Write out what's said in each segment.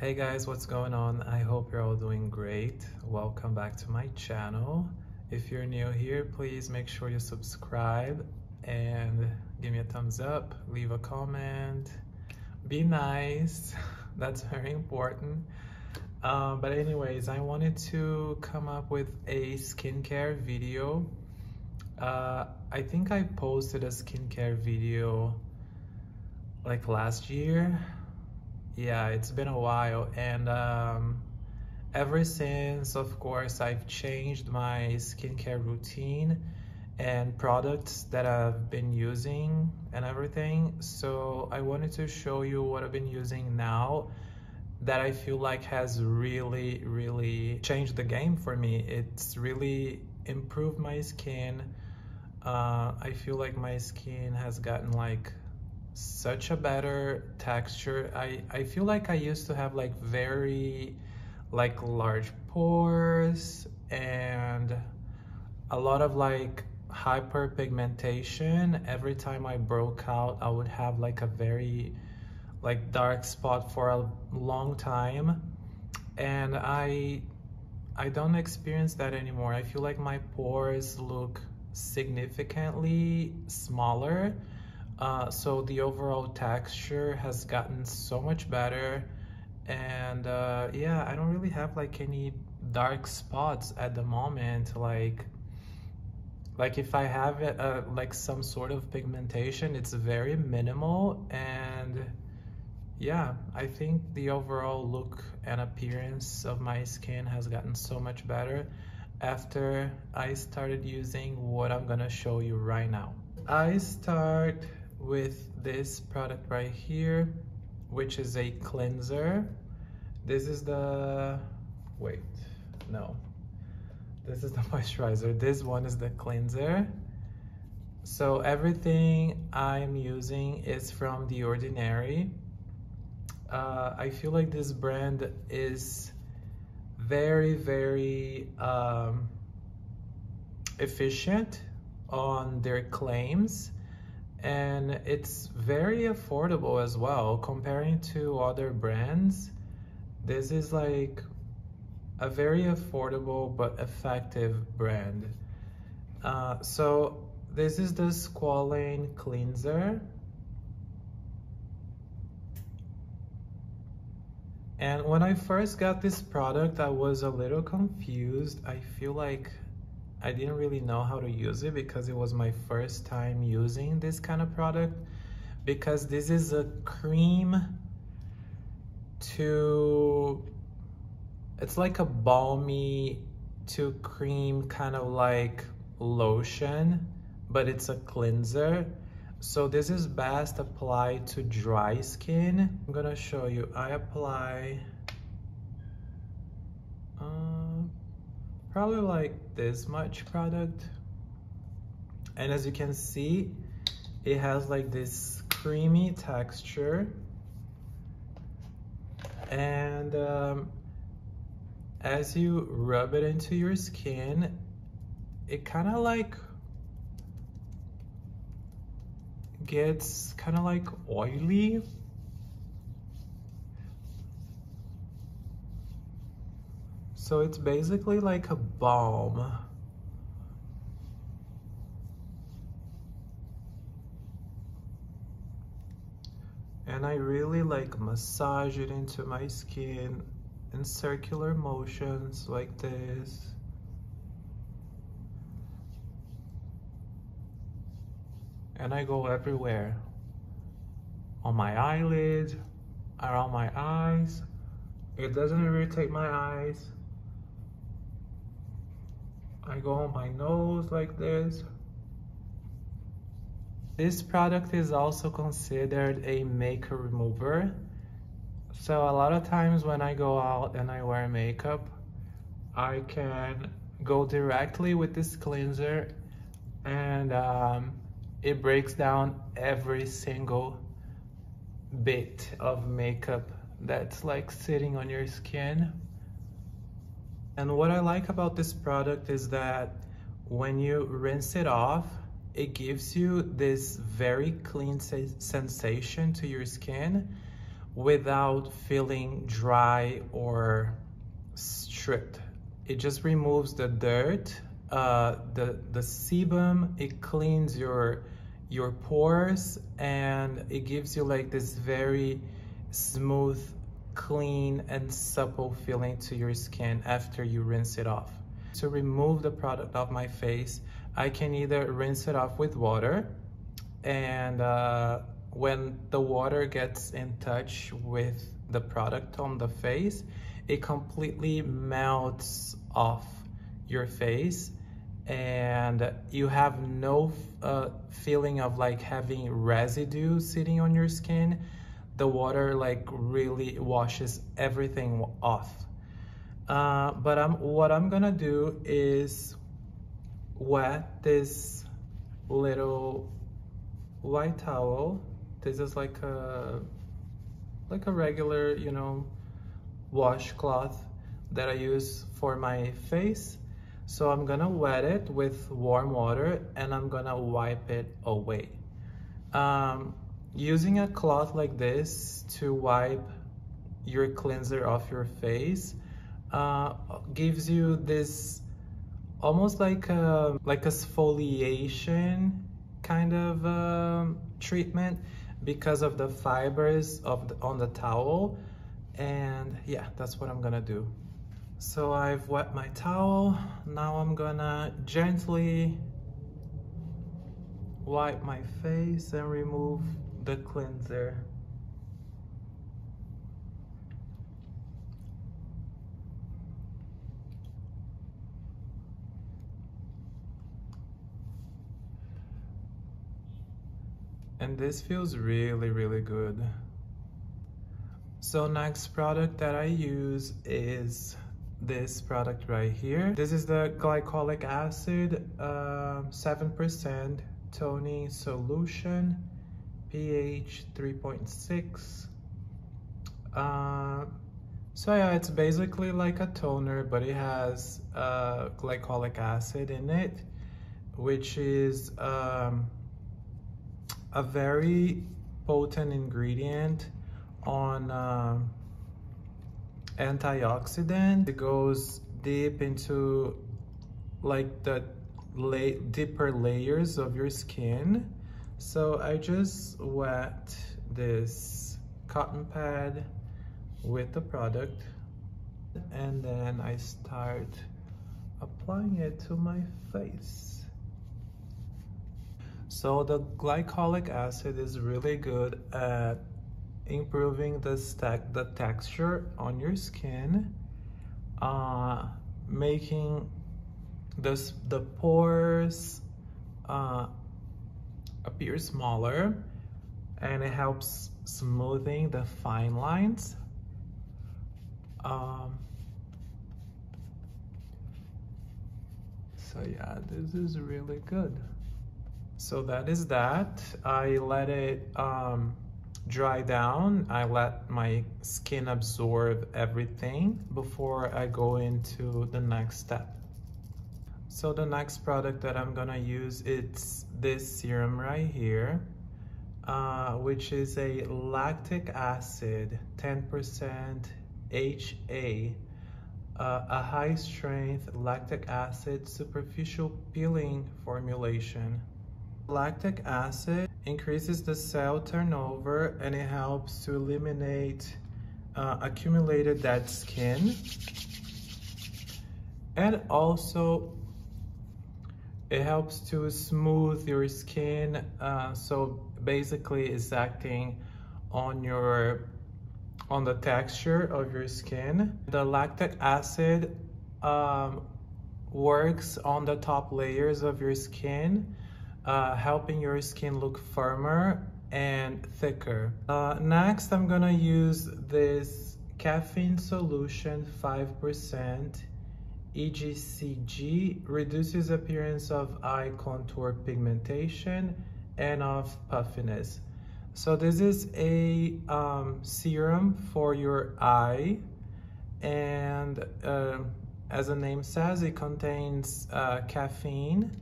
Hey guys, what's going on? I hope you're all doing great. Welcome back to my channel. If you're new here, please make sure you subscribe and give me a thumbs up, leave a comment, be nice. That's very important. But anyways, I wanted to come up with a skincare video. I think I posted a skincare video like last year. Yeah, it's been a while, and ever since, of course, I've changed my skincare routine and products that I've been using and everything. So I wanted to show you what I've been using now that I feel like has really changed the game for me. It's really improved my skin. I feel like my skin has gotten like such a better texture. I feel like I used to have like very like large pores and a lot of like hyperpigmentation. Every time I broke out, I would have like a very like dark spot for a long time, and I don't experience that anymore. I feel like my pores look significantly smaller. So the overall texture has gotten so much better, and yeah, I don't really have like any dark spots at the moment. Like if I have like some sort of pigmentation, it's very minimal. And yeah, I think the overall look and appearance of my skin has gotten so much better after I started using what I'm gonna show you right now. I start with this product right here, which is a cleanser. This is the, wait, no, this is the moisturizer. This one is the cleanser. So everything I'm using is from The Ordinary. I feel like this brand is very efficient on their claims, and it's very affordable as well. Comparing to other brands, this is like a very affordable but effective brand. So this is the Squalane cleanser, and when I first got this product, I was a little confused. I feel like I didn't really know how to use it because it was my first time using this kind of product, because this is a cream to, it's like a balmy to cream kind of like lotion, but it's a cleanser. So this is best applied to dry skin. I'm gonna show you. I apply probably like this much product, and as you can see, it has like this creamy texture. And as you rub it into your skin, it kind of like gets kind of like oily. So it's basically like a balm. And I really like massage it into my skin in circular motions like this. And I go everywhere. On my eyelids, around my eyes. It doesn't irritate my eyes. I go on my nose like this. This product is also considered a makeup remover. So a lot of times when I go out and I wear makeup, I can go directly with this cleanser, and it breaks down every single bit of makeup that's like sitting on your skin. And what I like about this product is that when you rinse it off, it gives you this very clean sensation to your skin, without feeling dry or stripped. It just removes the dirt, the sebum, it cleans your pores, and it gives you like this very smooth, clean and supple feeling to your skin after you rinse it off. To remove the product off my face, I can either rinse it off with water, and when the water gets in touch with the product on the face, it completely melts off your face, and you have no feeling of like having residue sitting on your skin. The water like really washes everything off. What I'm gonna do is wet this little white towel. This is like a regular, you know, washcloth that I use for my face. So I'm gonna wet it with warm water and I'm gonna wipe it away. Using a cloth like this to wipe your cleanser off your face gives you this almost like exfoliation kind of treatment because of the fibers on the towel. And yeah, that's what I'm gonna do. So I've wet my towel. Now I'm gonna gently wipe my face and remove the cleanser. And this feels really, really good. So next product that I use is this product right here. This is the glycolic acid 7% toning solution, pH 3.6. So yeah, it's basically like a toner, but it has glycolic acid in it, which is a very potent ingredient on antioxidant. It goes deep into like the deeper layers of your skin. So I just wet this cotton pad with the product and then I start applying it to my face. So the glycolic acid is really good at improving the texture on your skin, making the pores appear smaller, and it helps smoothing the fine lines. So yeah, this is really good. So that is that. I let it dry down. I let my skin absorb everything before I go into the next step. So the next product that I'm gonna use, it's this serum right here, which is a lactic acid 10% HA, a high strength lactic acid superficial peeling formulation. Lactic acid increases the cell turnover and it helps to eliminate accumulated dead skin, and also it helps to smooth your skin, so basically it's acting on the texture of your skin. The lactic acid works on the top layers of your skin, helping your skin look firmer and thicker. Next, I'm gonna use this caffeine solution 5%. EGCG reduces appearance of eye contour pigmentation and of puffiness. So this is a serum for your eye, and as the name says, it contains caffeine,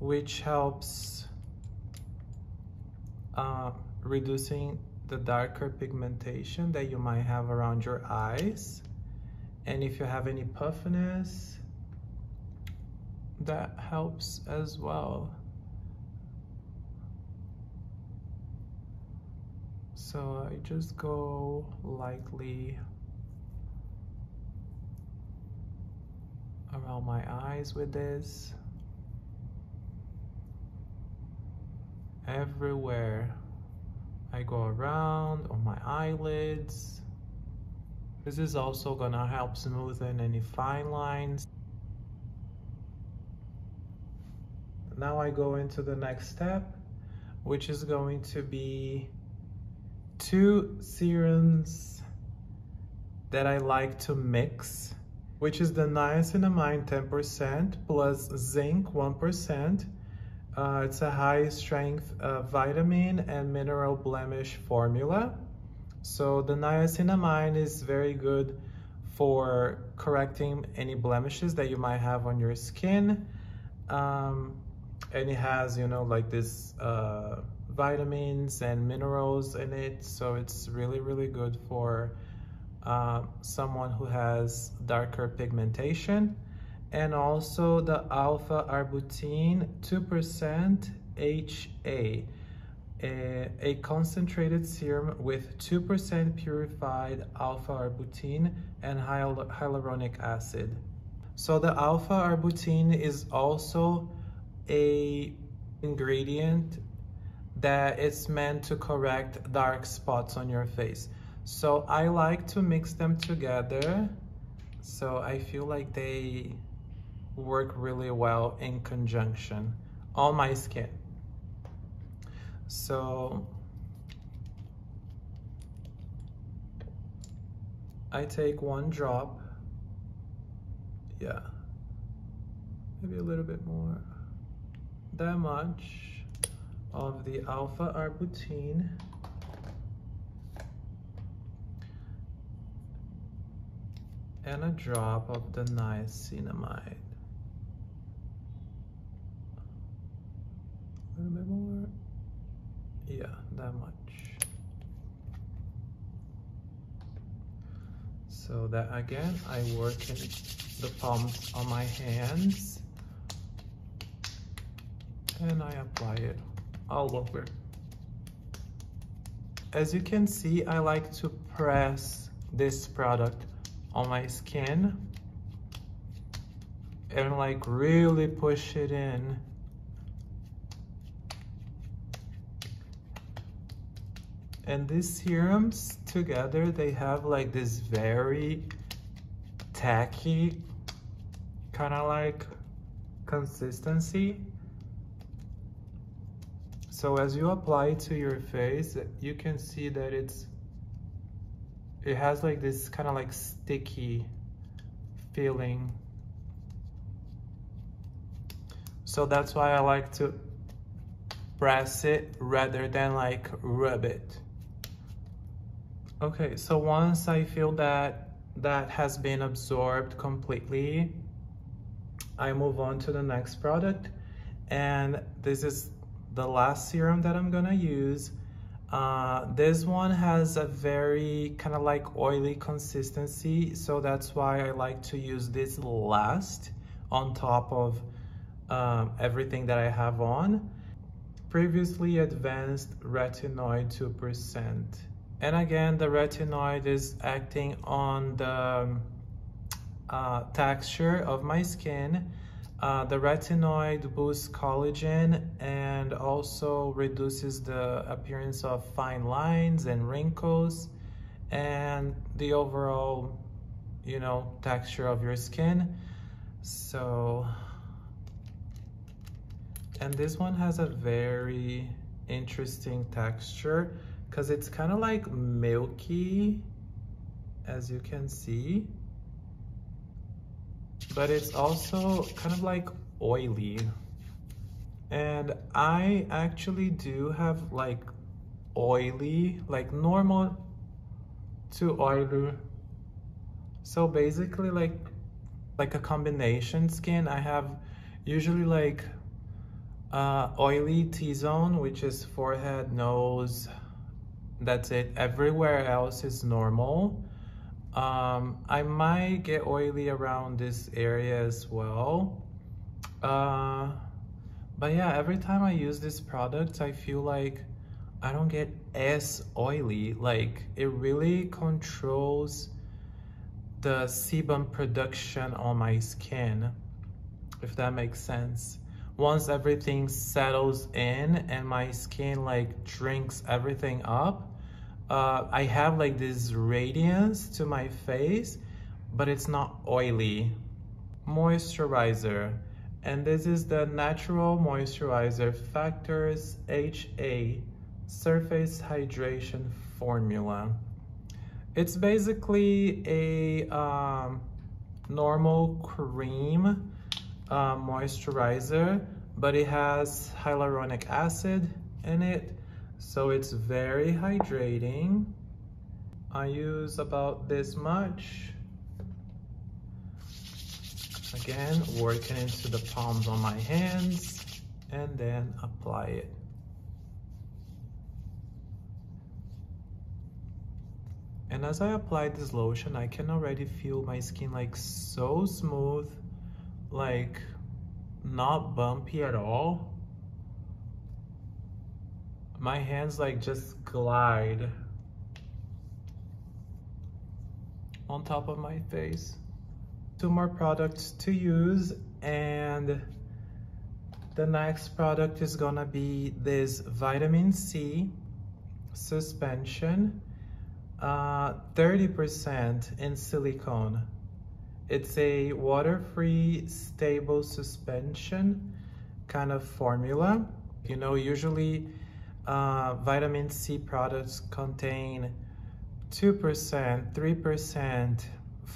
which helps reducing the darker pigmentation that you might have around your eyes, and if you have any puffiness, that helps as well. So I just go lightly around my eyes with this, everywhere I go around, on my eyelids. This is also gonna help smoothen any fine lines. Now I go into the next step, which is going to be two serums that I like to mix, which is the niacinamide 10% plus zinc 1%. It's a high strength vitamin and mineral blemish formula. So the niacinamide is very good for correcting any blemishes that you might have on your skin. And it has, you know, like this vitamins and minerals in it. So it's really, really good for someone who has darker pigmentation. And also the alpha arbutin 2% HA, a concentrated serum with 2% purified alpha arbutin and hyaluronic acid. So the alpha arbutin is also an ingredient that is meant to correct dark spots on your face. So I like to mix them together. So I feel like they work really well in conjunction on my skin. So I take one drop, yeah, maybe a little bit more, that much of the alpha arbutin, and a drop of the niacinamide. A little bit more. Yeah, that much. So that again, I work in the palms on my hands and I apply it all over. As you can see, I like to press this product on my skin and like really push it in. And these serums together, they have like this very tacky kind of like consistency. So as you apply it to your face, you can see that it has like this kind of like sticky feeling. So that's why I like to press it rather than like rub it. Okay, so once I feel that that has been absorbed completely, I move on to the next product. And this is the last serum that I'm gonna use. This one has a very kind of like oily consistency, so that's why I like to use this last on top of everything that I have on. Previously advanced retinoid 2%. And again, the retinoid is acting on the texture of my skin. The retinoid boosts collagen and also reduces the appearance of fine lines and wrinkles and the overall, you know, texture of your skin. So, and this one has a very interesting texture because it's kind of like milky, as you can see. But it's also kind of like oily. And I actually do have like oily, like normal to oily. So basically like a combination skin. I have usually like oily T-zone, which is forehead, nose, That's it. Everywhere else is normal. I might get oily around this area as well. But yeah, every time I use this product, I feel like I don't get as oily. Like, it really controls the sebum production on my skin, if that makes sense. Once everything settles in and my skin like drinks everything up, I have like this radiance to my face, but it's not oily. Moisturizer, and this is the Natural Moisturizer Factors HA Surface Hydration Formula. It's basically a normal cream moisturizer, but it has hyaluronic acid in it, so it's very hydrating. I use about this much. Again, working into the palms on my hands, and then apply it. And as I apply this lotion, I can already feel my skin like so smooth, like not bumpy at all. My hands like just glide on top of my face. Two more products to use, and the next product is gonna be this vitamin C suspension, 30% in silicone. It's a water-free stable suspension kind of formula. You know, usually vitamin C products contain 2%, 3%,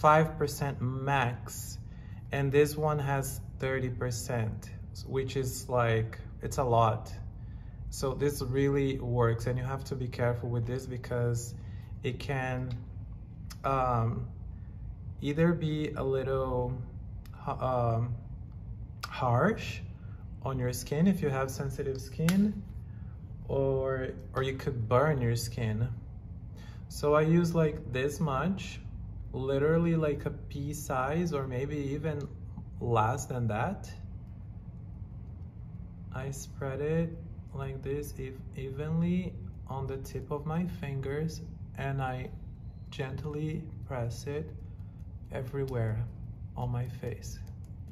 5% max, and this one has 30%, which is like, it's a lot. So this really works, and you have to be careful with this because it can either be a little harsh on your skin if you have sensitive skin, or you could burn your skin. So I use like this much, literally like a pea size, or maybe even less than that. I spread it like this evenly on the tip of my fingers, and I gently press it everywhere on my face.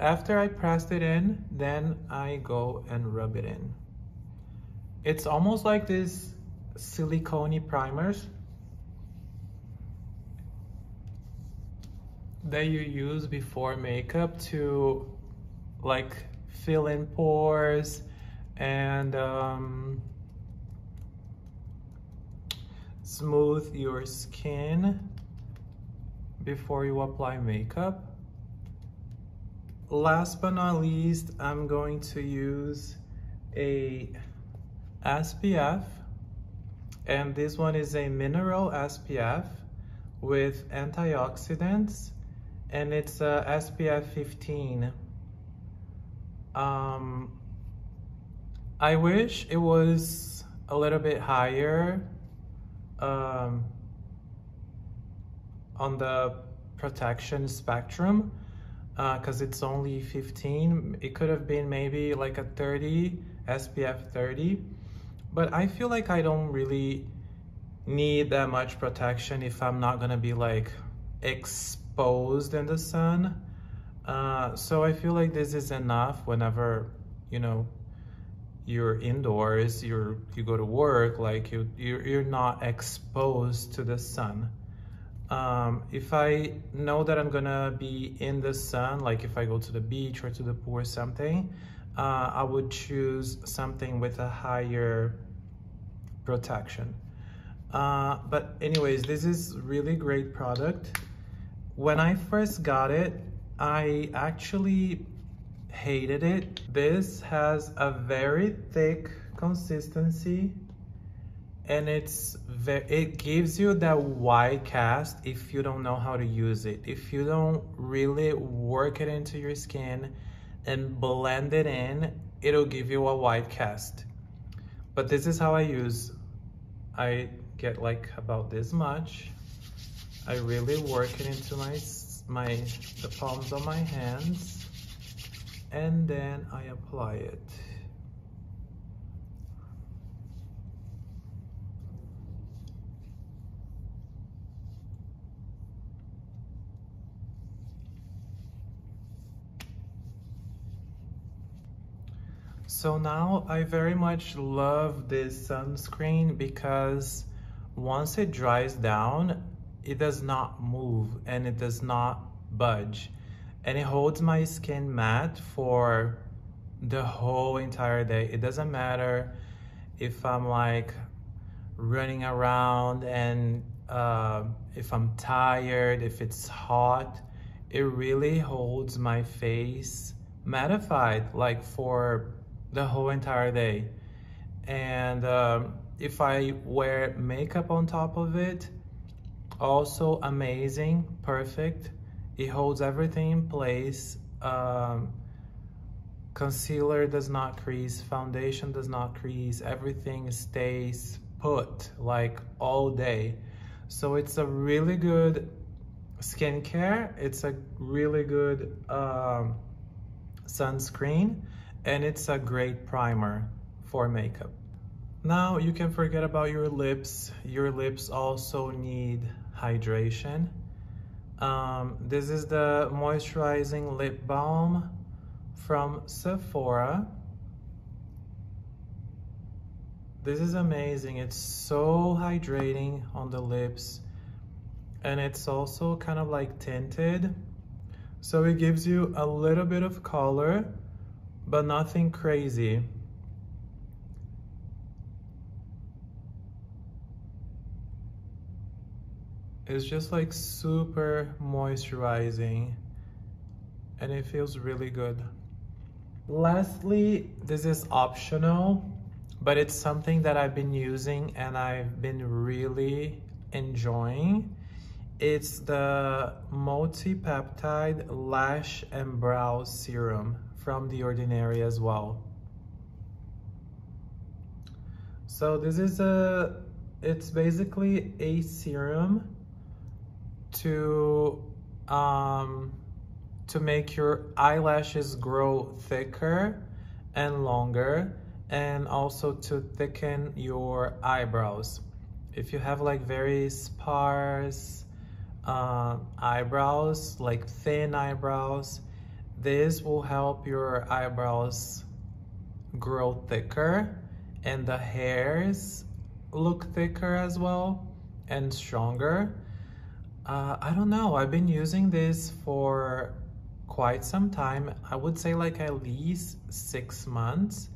After I pressed it in, then I go and rub it in. It's almost like this silicone primers that you use before makeup to like fill in pores and smooth your skin before you apply makeup. Last but not least, I'm going to use a SPF, and this one is a mineral SPF with antioxidants, and it's a SPF 15. I wish it was a little bit higher on the protection spectrum, because it's only 15. It could have been maybe like a 30, SPF 30, but I feel like I don't really need that much protection if I'm not gonna be like exposed in the sun. So I feel like this is enough whenever, you know, you're indoors, you go to work, like you're not exposed to the sun. If I know that I'm gonna be in the sun, like if I go to the beach or to the pool or something, I would choose something with a higher protection. But anyways, this is really great product. When I first got it, I actually hated it. This has a very thick consistency, and it gives you that wide cast if you don't know how to use it. If you don't really work it into your skin and blend it in, it'll give you a wide cast. But this is how I use. I get like about this much. I really work it into the palms of my hands, and then I apply it. So now I very much love this sunscreen because once it dries down, it does not move and it does not budge, and it holds my skin matte for the whole entire day. It doesn't matter if I'm like running around and if I'm tired, if it's hot, it really holds my face mattified like for the whole entire day. And if I wear makeup on top of it, also amazing, perfect. It holds everything in place. Concealer does not crease, foundation does not crease, everything stays put like all day. So it's a really good skincare, it's a really good sunscreen, and it's a great primer for makeup. Now you can forget about your lips. Your lips also need hydration. This is the moisturizing lip balm from Sephora. This is amazing. It's so hydrating on the lips, and it's also kind of like tinted, so it gives you a little bit of color but nothing crazy. It's just like super moisturizing, and it feels really good. Lastly, this is optional, but it's something that I've been using and I've been really enjoying. It's the Multi Peptide Lash and Brow Serum from The Ordinary as well. So this is it's basically a serum to make your eyelashes grow thicker and longer, and also to thicken your eyebrows. If you have like very sparse eyebrows, like thin eyebrows, this will help your eyebrows grow thicker, and the hairs look thicker as well and stronger. I don't know, I've been using this for quite some time. I would say like at least 6 months,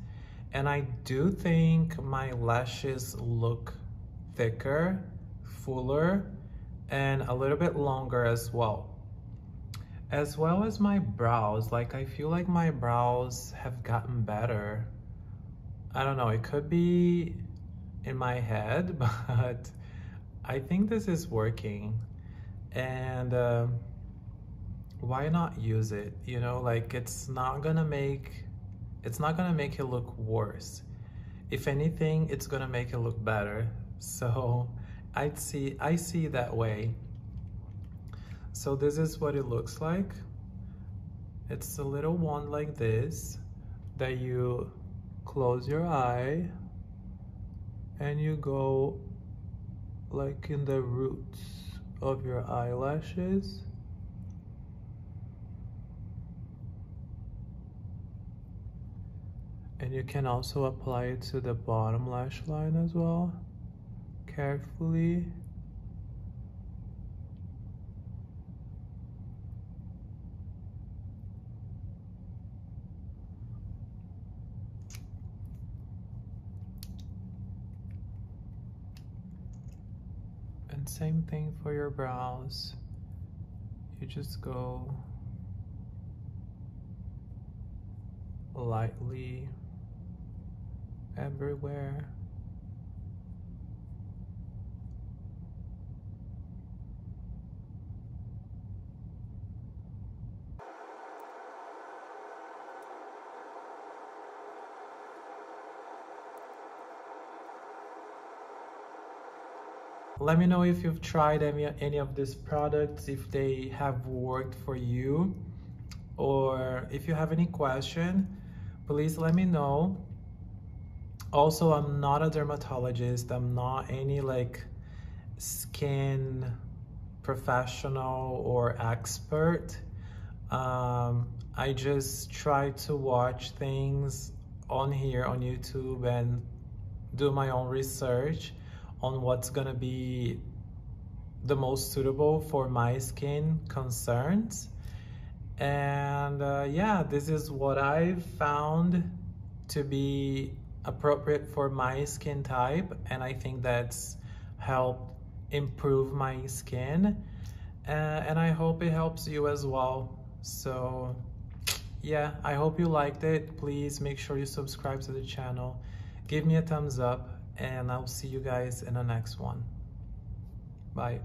and I do think my lashes look thicker, fuller, and a little bit longer as well. As well as my brows, like I feel like my brows have gotten better. I don't know, it could be in my head, but I think this is working. And why not use it? You know, like it's not gonna make it look worse. If anything, it's gonna make it look better. So I see it that way. So this is what it looks like. It's a little wand like this that you close your eye and you go like in the roots of your eyelashes, and you can also apply it to the bottom lash line as well, carefully. Same thing for your brows. You just go lightly everywhere. Let me know if you've tried any of these products, if they have worked for you, or if you have any question, please let me know. Also, I'm not a dermatologist. I'm not any like skin professional or expert. I just try to watch things on here on YouTube and do my own research on what's gonna be the most suitable for my skin concerns. And yeah, this is what I've found to be appropriate for my skin type, and I think that's helped improve my skin, and I hope it helps you as well. So yeah, I hope you liked it. Please make sure you subscribe to the channel, give me a thumbs up, and I'll see you guys in the next one. Bye.